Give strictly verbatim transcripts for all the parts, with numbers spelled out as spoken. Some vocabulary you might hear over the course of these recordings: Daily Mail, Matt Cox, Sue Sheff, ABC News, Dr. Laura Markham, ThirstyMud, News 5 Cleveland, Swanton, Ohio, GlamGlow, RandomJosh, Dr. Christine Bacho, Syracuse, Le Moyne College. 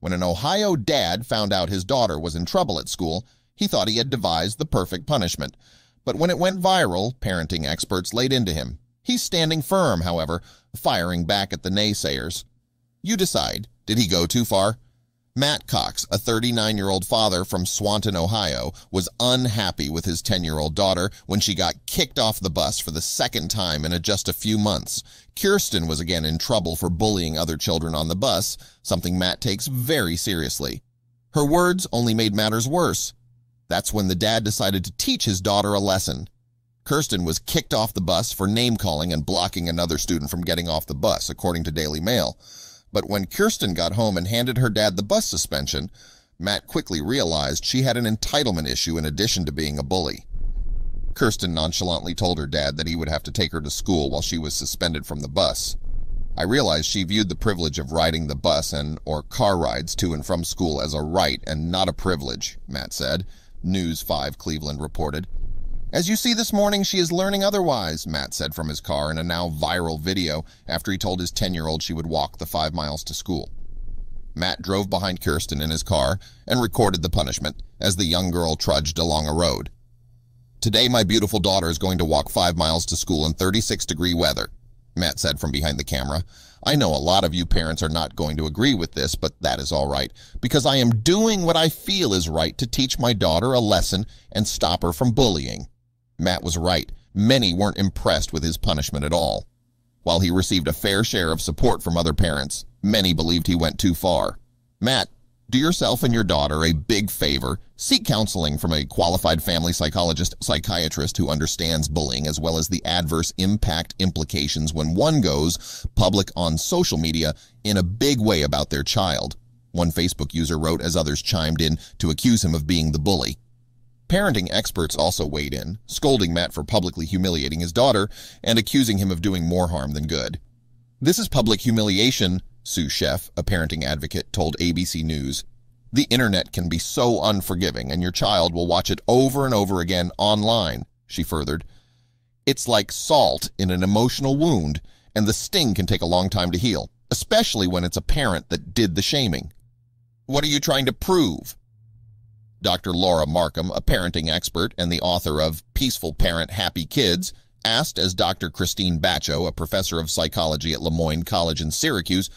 When an Ohio dad found out his daughter was in trouble at school, he thought he had devised the perfect punishment. But when it went viral, parenting experts laid into him. He's standing firm, however, firing back at the naysayers. You decide, did he go too far? Matt Cox, a thirty-nine-year-old father from Swanton, Ohio, was unhappy with his ten-year-old daughter when she got kicked off the bus for the second time in a just a few months. Kirsten was again in trouble for bullying other children on the bus, something Matt takes very seriously. Her words only made matters worse. That's when the dad decided to teach his daughter a lesson. Kirsten was kicked off the bus for name-calling and blocking another student from getting off the bus, according to Daily Mail. But when Kirsten got home and handed her dad the bus suspension, Matt quickly realized she had an entitlement issue in addition to being a bully. Kirsten nonchalantly told her dad that he would have to take her to school while she was suspended from the bus. I realized she viewed the privilege of riding the bus and or car rides to and from school as a right and not a privilege, Matt said, News five Cleveland reported. As you see this morning, she is learning otherwise, Matt said from his car in a now-viral video after he told his ten-year-old she would walk the five miles to school. Matt drove behind Kirsten in his car and recorded the punishment as the young girl trudged along a road. Today, my beautiful daughter is going to walk five miles to school in thirty-six degree weather, Matt said from behind the camera. I know a lot of you parents are not going to agree with this, but that is all right, because I am doing what I feel is right to teach my daughter a lesson and stop her from bullying. Matt was right. Many weren't impressed with his punishment at all. While he received a fair share of support from other parents, many believed he went too far. Matt, do yourself and your daughter a big favor. Seek counseling from a qualified family psychologist, psychiatrist who understands bullying as well as the adverse impact implications when one goes public on social media in a big way about their child, one Facebook user wrote as others chimed in to accuse him of being the bully. Parenting experts also weighed in, scolding Matt for publicly humiliating his daughter and accusing him of doing more harm than good. This is public humiliation, Sue Sheff, a parenting advocate, told A B C News. The internet can be so unforgiving, and your child will watch it over and over again online, she furthered. It's like salt in an emotional wound, and the sting can take a long time to heal, especially when it's a parent that did the shaming. What are you trying to prove? Doctor Laura Markham, a parenting expert and the author of Peaceful Parent, Happy Kids, asked as Doctor Christine Bacho, a professor of psychology at Le Moyne College in Syracuse,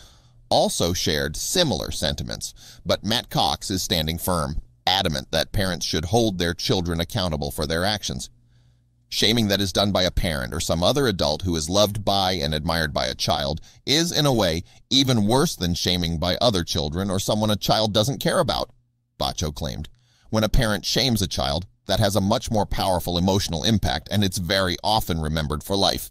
also shared similar sentiments. But Matt Cox is standing firm, adamant that parents should hold their children accountable for their actions. Shaming that is done by a parent or some other adult who is loved by and admired by a child is, in a way, even worse than shaming by other children or someone a child doesn't care about, Bacho claimed. When a parent shames a child, that has a much more powerful emotional impact, and it's very often remembered for life.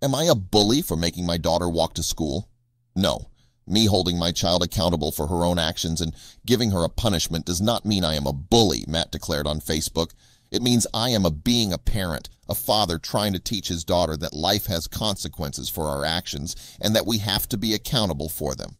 Am I a bully for making my daughter walk to school? No. Me holding my child accountable for her own actions and giving her a punishment does not mean I am a bully, Matt declared on Facebook. It means I am a being a parent, a father trying to teach his daughter that life has consequences for our actions and that we have to be accountable for them.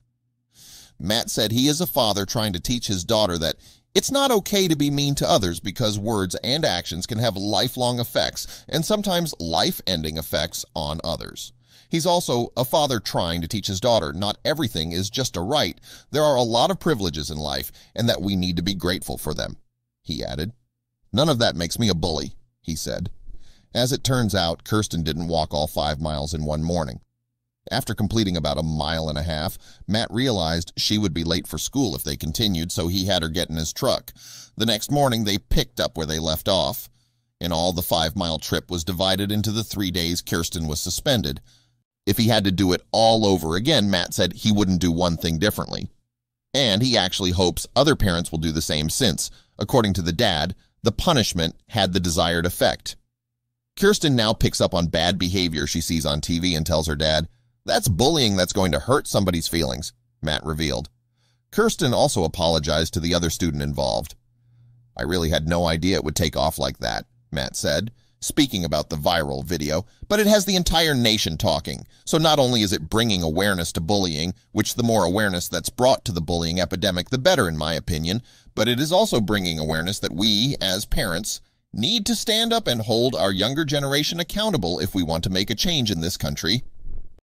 Matt said he is a father trying to teach his daughter that it's not okay to be mean to others because words and actions can have lifelong effects and sometimes life-ending effects on others. He's also a father trying to teach his daughter not everything is just a right. There are a lot of privileges in life and that we need to be grateful for them, he added. None of that makes me a bully, he said. As it turns out, Kirsten didn't walk all five miles in one morning. After completing about a mile and a half, Matt realized she would be late for school if they continued, so he had her get in his truck. The next morning, they picked up where they left off. In all, the five-mile trip was divided into the three days Kirsten was suspended. If he had to do it all over again, Matt said he wouldn't do one thing differently. And he actually hopes other parents will do the same since, according to the dad, the punishment had the desired effect. Kirsten now picks up on bad behavior she sees on T V and tells her dad, "That's bullying that's going to hurt somebody's feelings," Matt revealed. Kirsten also apologized to the other student involved. I really had no idea it would take off like that, Matt said, speaking about the viral video, but it has the entire nation talking. So not only is it bringing awareness to bullying, which the more awareness that's brought to the bullying epidemic, the better in my opinion, but it is also bringing awareness that we, as parents, need to stand up and hold our younger generation accountable if we want to make a change in this country.